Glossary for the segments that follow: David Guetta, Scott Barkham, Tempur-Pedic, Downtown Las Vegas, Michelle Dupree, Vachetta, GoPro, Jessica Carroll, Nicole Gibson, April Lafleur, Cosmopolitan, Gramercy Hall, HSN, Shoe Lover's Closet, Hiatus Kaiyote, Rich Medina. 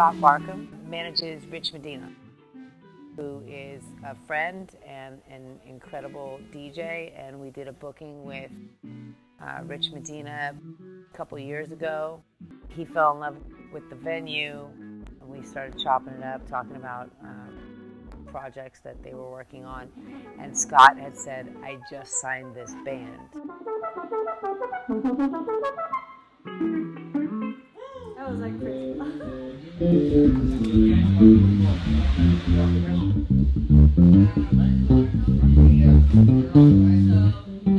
Scott Barkham manages Rich Medina, who is a friend and an incredible DJ, and we did a booking with Rich Medina a couple years ago. He fell in love with the venue, and we started chopping it up, talking about projects that they were working on, and Scott had said, "I just signed this band." That was like crazy.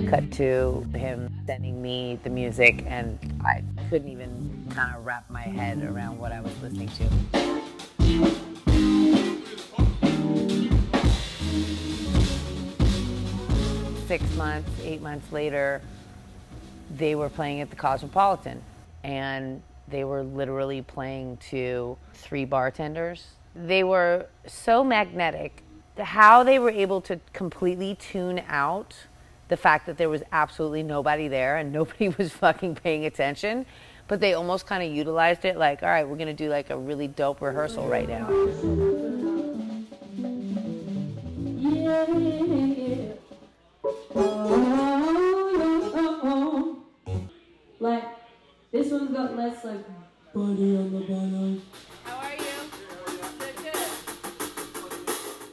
Cut to him sending me the music, and I couldn't even kind of wrap my head around what I was listening to. Eight months later, they were playing at the Cosmopolitan, and they were literally playing to 3 bartenders. They were so magnetic. How they were able to completely tune out the fact that there was absolutely nobody there and nobody was fucking paying attention, but they almost kind of utilized it like, all right, we're gonna do like a really dope rehearsal right now. Like, this one's got less like body on the bottom. How are you? Good.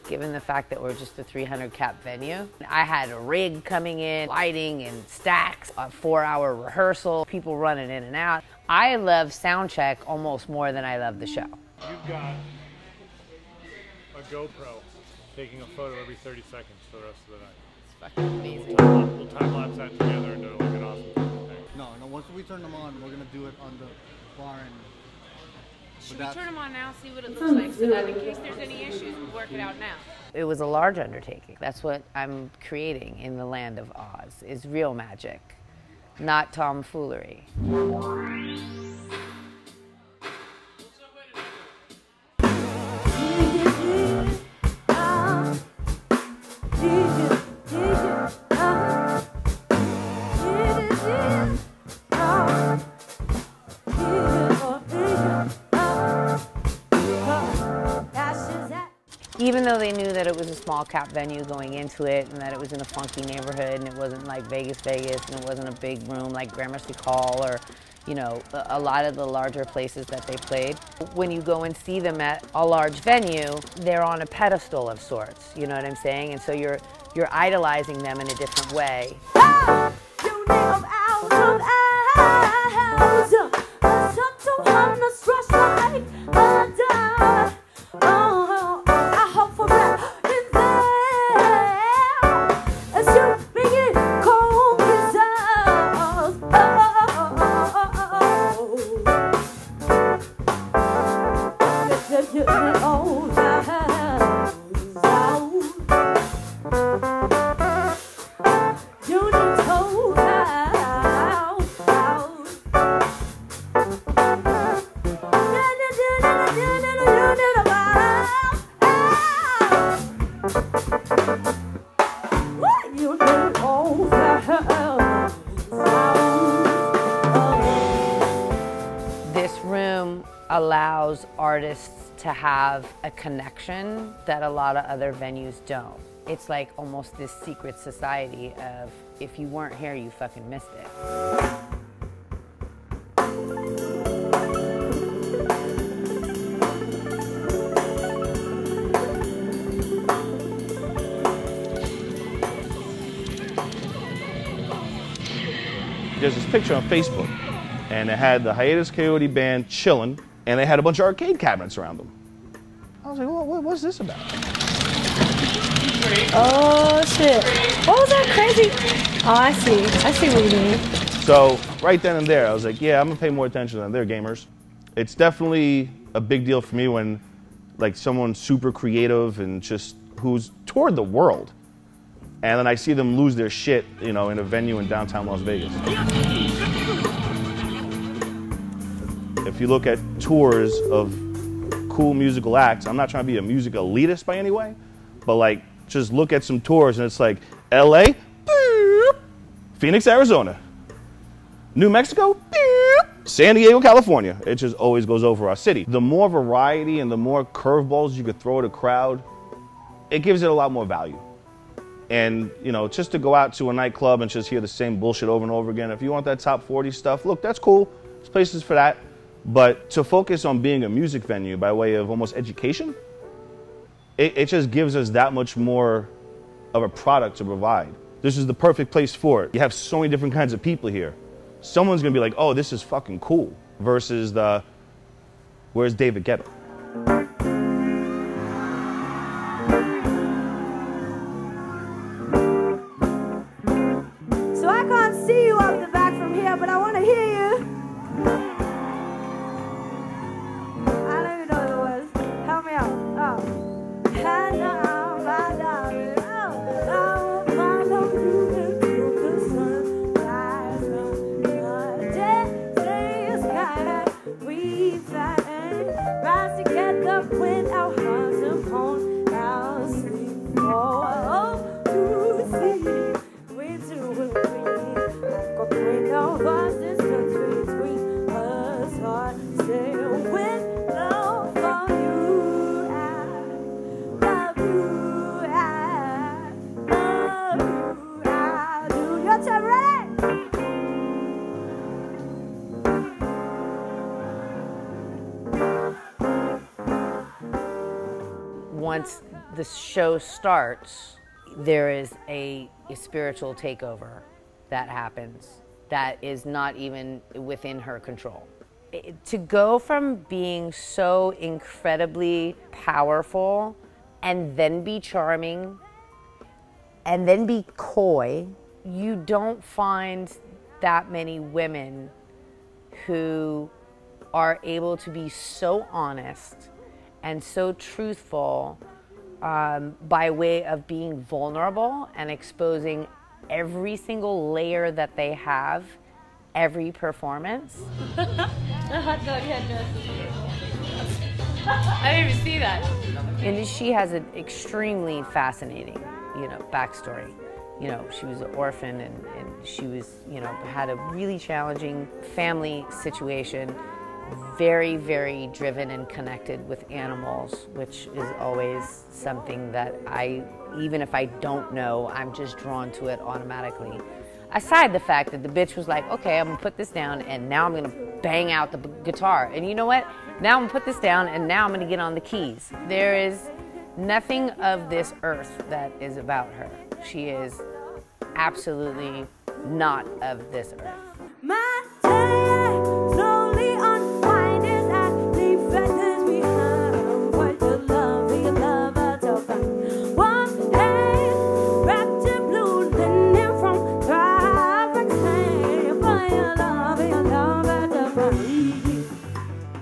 Given the fact that we're just a 300 cap venue, I had a rig coming in, lighting and stacks, a 4-hour rehearsal, people running in and out. I love sound check almost more than I love the show. You've got a GoPro taking a photo every 30 seconds for the rest of the night. It's fucking amazing. We'll time lapse that together and it'll look awesome. No, once we turn them on, we're gonna do it on the bar and... Should we turn them on now, see what it looks like, so that in case there's any issues, we'll work it out now. It was a large undertaking. That's what I'm creating in the land of Oz, is real magic, not tomfoolery. Even though they knew that it was a small cap venue going into it, and that it was in a funky neighborhood, and it wasn't like Vegas, and it wasn't a big room like Gramercy Hall or, you know, a lot of the larger places that they played. When you go and see them at a large venue, they're on a pedestal of sorts, you know what I'm saying? And so you're idolizing them in a different way. Ah! This room allows artists to have a connection that a lot of other venues don't. It's like almost this secret society of, if you weren't here, you fucking missed it. There's this picture on Facebook, and it had the Hiatus Kaiyote band chilling, and they had a bunch of arcade cabinets around them. I was like, well, what's this about? Oh, shit. What was that crazy? Oh, I see. I see what you mean. So right then and there, I was like, yeah, I'm going to pay more attention than they're gamers. It's definitely a big deal for me when like someone super creative and just who's toured the world, and then I see them lose their shit, you know, in a venue in downtown Las Vegas. If you look at tours of cool musical acts, I'm not trying to be a music elitist by any way, but like just look at some tours and it's like LA, Phoenix, Arizona, New Mexico, San Diego, California. It just always goes over our city. The more variety and the more curveballs you could throw at a crowd, it gives it a lot more value. And, you know, just to go out to a nightclub and just hear the same bullshit over and over again, if you want that top 40 stuff, look, that's cool. There's places for that. But to focus on being a music venue by way of almost education, it just gives us that much more of a product to provide. This is the perfect place for it. You have so many different kinds of people here. Someone's gonna be like, oh, this is fucking cool, versus the, where's David Guetta? So I can't see you up the back from here, but I wanna hear you. I don't even know the words. Help me out. Oh. Hello, my darling. Once the show starts, there is a spiritual takeover that happens that is not even within her control. To go from being so incredibly powerful and then be charming and then be coy, you don't find that many women who are able to be so honest and so truthful by way of being vulnerable and exposing every single layer that they have, every performance. The hot dog head nurse. I didn't even see that. And she has an extremely fascinating, you know, backstory. You know, she was an orphan and she was, you know, had a really challenging family situation. Very, very driven and connected with animals, which is always something that I, even if I don't know, I'm just drawn to it automatically. Aside the fact that the bitch was like, okay, I'm gonna put this down and now I'm gonna bang out the guitar. And you know what? Now I'm gonna put this down and now I'm gonna get on the keys. There is nothing of this earth that is about her. She is absolutely not of this earth.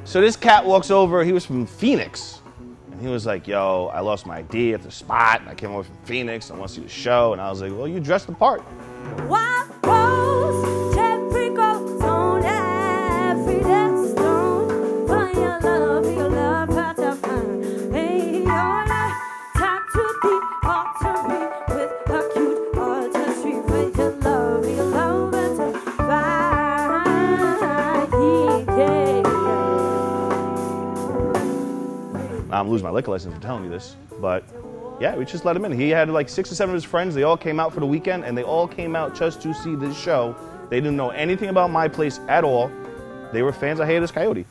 So this cat walks over, he was from Phoenix, and he was like, yo, I lost my ID at the spot, and I came over from Phoenix, I want to see the show, and I was like, well, you dressed the part. I'm losing my liquor license for telling you this, but yeah, we just let him in. He had like 6 or 7 of his friends. They all came out for the weekend, and they all came out just to see this show. They didn't know anything about my place at all. They were fans of Hiatus Kaiyote.